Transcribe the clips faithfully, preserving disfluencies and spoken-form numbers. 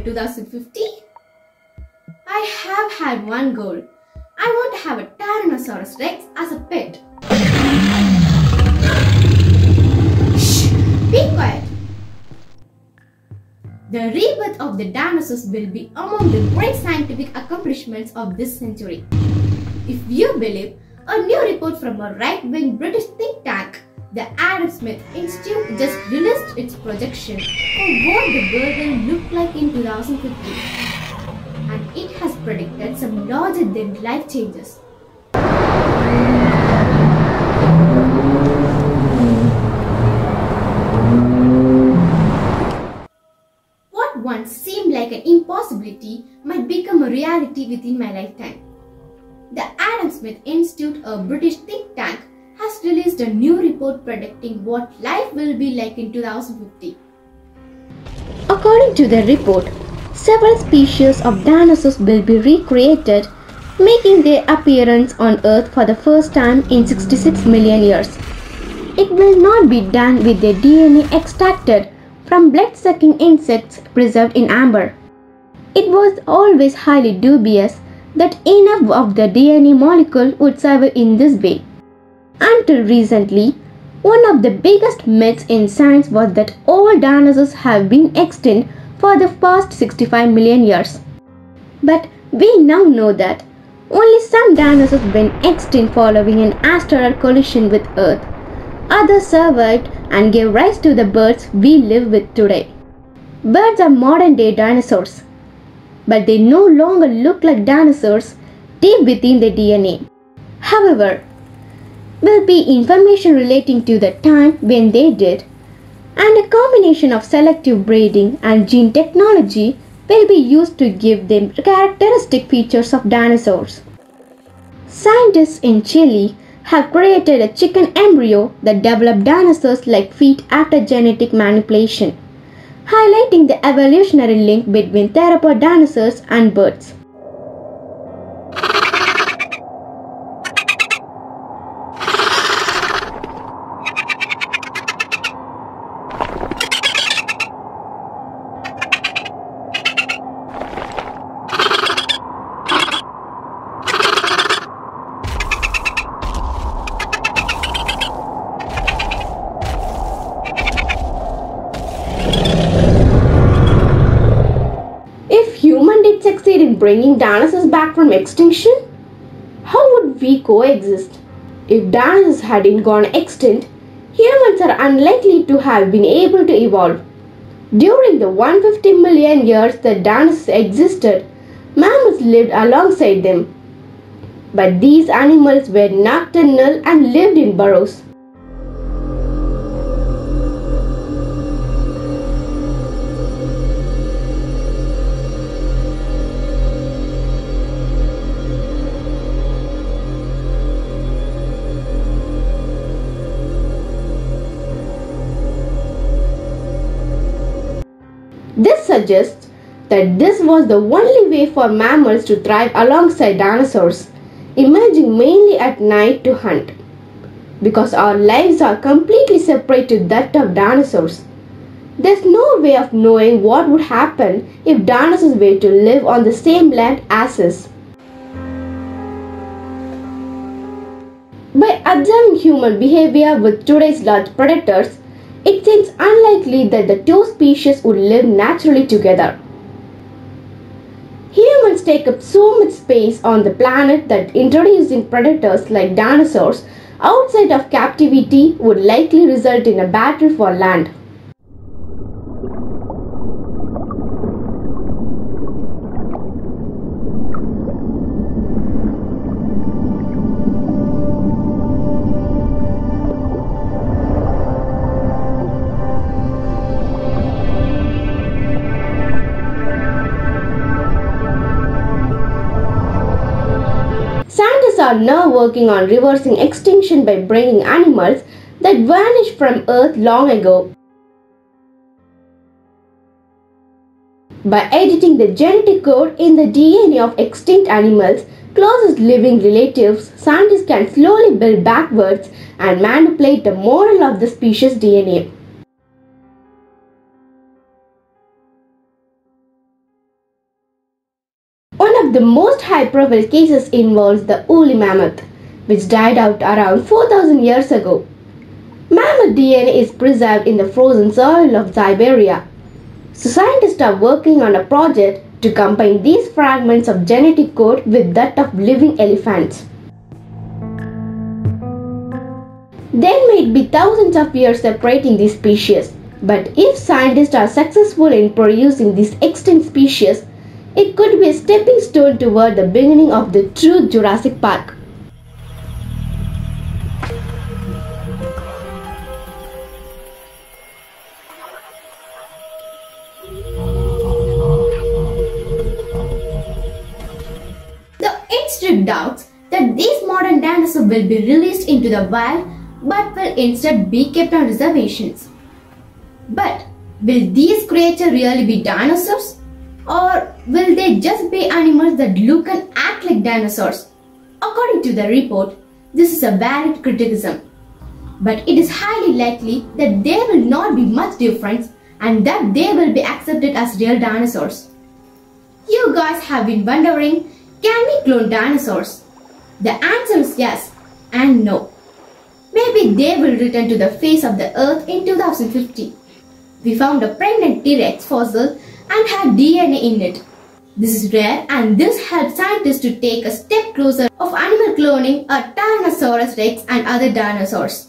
at two thousand fifty? I have had one goal. I want to have a Tyrannosaurus Rex as a pet. Shh! Be quiet! The rebirth of the dinosaurs will be among the great scientific accomplishments of this century. If you believe a new report from a right-wing British think tank, the Adam Smith Institute just released its projection for what the world will look like in two thousand fifty. And it has predicted some larger-than-life changes. What once seemed like an impossibility might become a reality within my lifetime. The Adam Smith Institute, a British think tank, has released a new report predicting what life will be like in two thousand fifty. According to the report, several species of dinosaurs will be recreated, making their appearance on Earth for the first time in sixty-six million years. It will not be done with their D N A extracted from blood-sucking insects preserved in amber. It was always highly dubious that enough of the D N A molecule would survive in this way. Until recently, one of the biggest myths in science was that all dinosaurs have been extinct for the past sixty-five million years. But we now know that only some dinosaurs went extinct following an asteroid collision with Earth. Others survived and gave rise to the birds we live with today. Birds are modern-day dinosaurs, but they no longer look like dinosaurs deep within their D N A. However, there will be information relating to the time when they did, and a combination of selective breeding and gene technology will be used to give them characteristic features of dinosaurs. Scientists in Chile have created a chicken embryo that developed dinosaurs like feet after genetic manipulation, highlighting the evolutionary link between theropod dinosaurs and birds. Succeed in bringing dinosaurs back from extinction? How would we coexist? If dinosaurs hadn't gone extinct, humans are unlikely to have been able to evolve. During the one hundred fifty million years that dinosaurs existed, mammals lived alongside them. But these animals were nocturnal and lived in burrows. This suggests that this was the only way for mammals to thrive alongside dinosaurs, emerging mainly at night to hunt. Because our lives are completely separate to that of dinosaurs, there's no way of knowing what would happen if dinosaurs were to live on the same land as us. By observing human behavior with today's large predators, it seems unlikely that the two species would live naturally together. Humans take up so much space on the planet that introducing predators like dinosaurs outside of captivity would likely result in a battle for land. Are now working on reversing extinction by bringing animals that vanished from Earth long ago. By editing the genetic code in the D N A of extinct animals' closest living relatives, scientists can slowly build backwards and manipulate the model of the species' D N A. high-profile cases involves the woolly mammoth, which died out around four thousand years ago. Mammoth D N A is preserved in the frozen soil of Siberia. So scientists are working on a project to combine these fragments of genetic code with that of living elephants. There might be thousands of years separating these species, but if scientists are successful in producing these extinct species, it could be a stepping stone toward the beginning of the true Jurassic Park. The Institute doubts that these modern dinosaurs will be released into the wild but will instead be kept on reservations. But will these creatures really be dinosaurs? Or will they just be animals that look and act like dinosaurs? According to the report, this is a valid criticism. But it is highly likely that they will not be much different and that they will be accepted as real dinosaurs. You guys have been wondering, can we clone dinosaurs? The answer is yes and no. Maybe they will return to the face of the earth in two thousand fifty. We found a pregnant T-Rex fossil and had D N A in it. This is rare and this helps scientists to take a step closer of animal cloning a Tyrannosaurus Rex and other dinosaurs.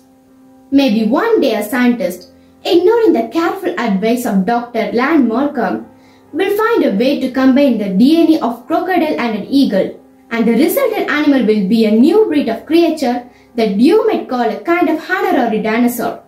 Maybe one day a scientist, ignoring the careful advice of Doctor Land Morcombe, will find a way to combine the D N A of crocodile and an eagle, and the resultant animal will be a new breed of creature that you might call a kind of honorary dinosaur.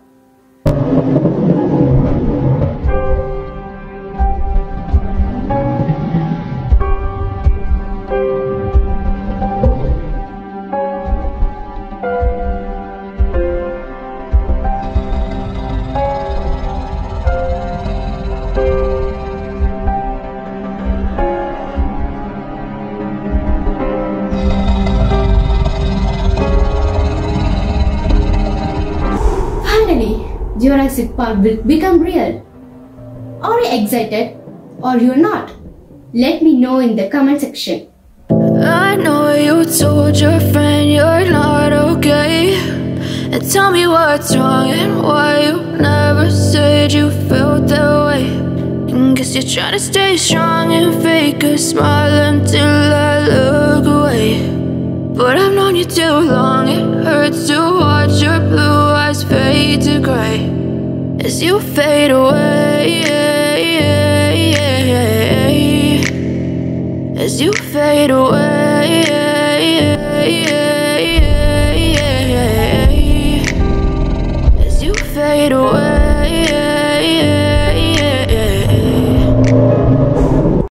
Jurassic Park will become real. Are you excited or you're not? Let me know in the comment section. I know you told your friend you're not okay, and tell me what's wrong and why you never said you felt that way. And guess you're trying to stay strong and fake a smile until I look away. But I've known you too long, it hurts to watch your blue eyes fade to grey as you fade away, as you fade away.